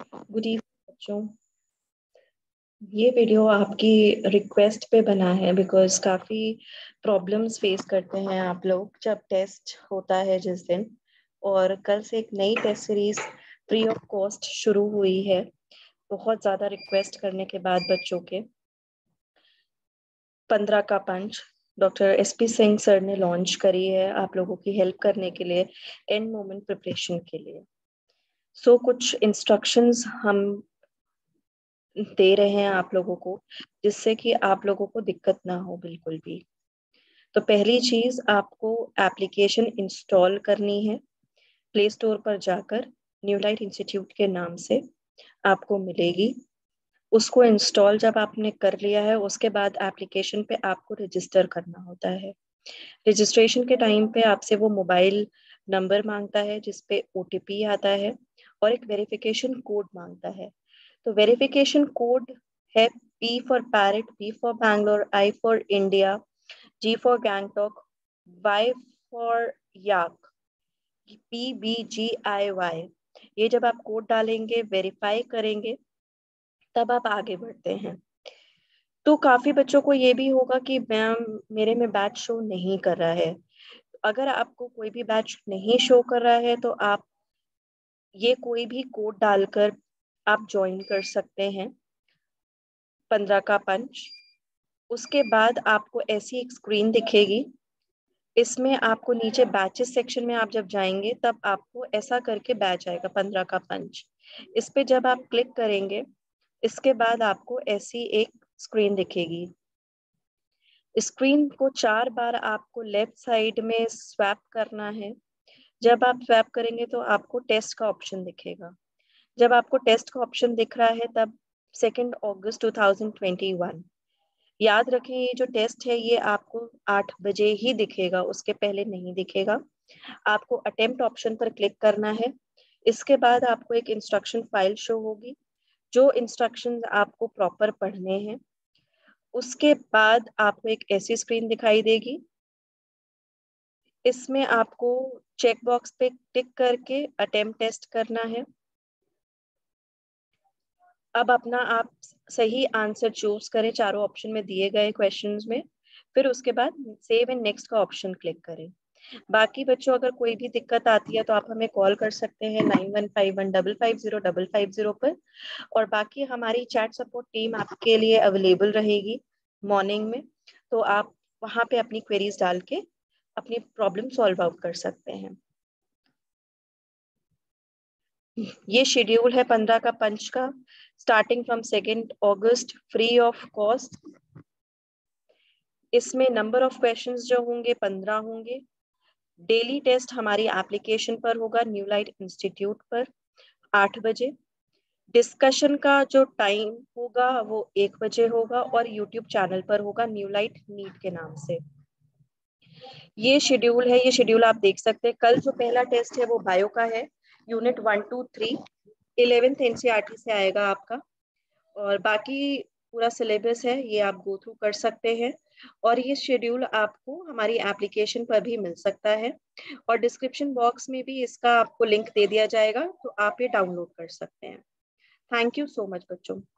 Good evening बच्चों, ये video आपकी रिक्वेस्ट पे बना है बिकॉज काफ़ी प्रॉब्लम्स फेस करते हैं आप लोग जब टेस्ट होता है जिस दिन। और कल से एक नई test series free of cost शुरू हुई है बहुत ज़्यादा रिक्वेस्ट करने के बाद बच्चों के। 15 का punch doctor SP Singh sir ने लॉन्च करी है आप लोगों की हेल्प करने के लिए, एंड मोमेंट प्रिपरेशन के लिए। सो कुछ इंस्ट्रक्शंस हम दे रहे हैं आप लोगों को जिससे कि आप लोगों को दिक्कत ना हो बिल्कुल भी। तो पहली चीज़, आपको एप्लीकेशन इंस्टॉल करनी है। प्ले स्टोर पर जाकर न्यू लाइट इंस्टीट्यूट के नाम से आपको मिलेगी। उसको इंस्टॉल जब आपने कर लिया है उसके बाद एप्लीकेशन पे आपको रजिस्टर करना होता है। रजिस्ट्रेशन के टाइम पे आपसे वो मोबाइल नंबर मांगता है जिस पे ओटीपी आता है और एक वेरिफिकेशन कोड मांगता है। तो वेरिफिकेशन कोड है P for parrot, B for Bangalore, I for India, G for Gangtok, Y for yak, PBGIY। ये जब आप कोड डालेंगे, वेरीफाई करेंगे, तब आप आगे बढ़ते हैं। तो काफी बच्चों को ये भी होगा कि मैम मेरे में बैच शो नहीं कर रहा है। अगर आपको कोई भी बैच नहीं शो कर रहा है तो आप ये कोई भी कोड डालकर आप ज्वाइन कर सकते हैं 15 का पंच। उसके बाद आपको ऐसी एक स्क्रीन दिखेगी, इसमें आपको नीचे बैचेस सेक्शन में आप जब जाएंगे तब आपको ऐसा करके बैच आएगा 15 का पंच। इस पे जब आप क्लिक करेंगे इसके बाद आपको ऐसी एक स्क्रीन दिखेगी। स्क्रीन को 4 बार आपको लेफ्ट साइड में स्वैप करना है। जब आप स्वैप करेंगे तो आपको टेस्ट का ऑप्शन दिखेगा। जब आपको टेस्ट का ऑप्शन दिख रहा है तब 2 अगस्त 2021 याद रखें। ये जो टेस्ट है ये आपको 8 बजे ही दिखेगा, उसके पहले नहीं दिखेगा। आपको अटेम्प्ट ऑप्शन पर क्लिक करना है। इसके बाद आपको एक इंस्ट्रक्शन फाइल शो होगी जो इंस्ट्रक्शंस आपको प्रॉपर पढ़ने हैं। उसके बाद आपको एक ऐसी स्क्रीन दिखाई देगी, इसमें आपको चेक बॉक्स पे टिक करके अटेम्प्ट टेस्ट करना है। अब अपना आप सही आंसर चूज करें चारों ऑप्शन में दिए गए क्वेश्चंस में। फिर उसके बाद सेव एंड नेक्स्ट का ऑप्शन क्लिक करें। बाकी बच्चों अगर कोई भी दिक्कत आती है तो आप हमें कॉल कर सकते हैं 9151550550 पर। और बाकी हमारी चैट सपोर्ट टीम आपके लिए अवेलेबल रहेगी मॉर्निंग में, तो आप वहाँ पे अपनी क्वेरीज डाल के अपनी प्रॉब्लम सॉल्व आउट कर सकते हैं। ये शेड्यूल है 15 का पंच का, starting from 2 August, free of cost. इसमें नंबर ऑफ क्वेश्चंस जो होंगे 15 होंगे। डेली टेस्ट हमारी एप्लीकेशन पर होगा न्यू लाइट इंस्टीट्यूट पर 8 बजे। डिस्कशन का जो टाइम होगा वो 1 बजे होगा और यूट्यूब चैनल पर होगा न्यू लाइट नीट के नाम से। ये शेड्यूल है, ये शेड्यूल आप देख सकते हैं। कल जो पहला टेस्ट है वो बायो का है, यूनिट 1, 2, 3 11th NCERT से आएगा आपका। और बाकी पूरा सिलेबस है, ये आप गो थ्रू कर सकते हैं। और ये शेड्यूल आपको हमारी एप्लीकेशन पर भी मिल सकता है और डिस्क्रिप्शन बॉक्स में भी इसका आपको लिंक दे दिया जाएगा, तो आप ये डाउनलोड कर सकते हैं। थैंक यू सो मच बच्चों।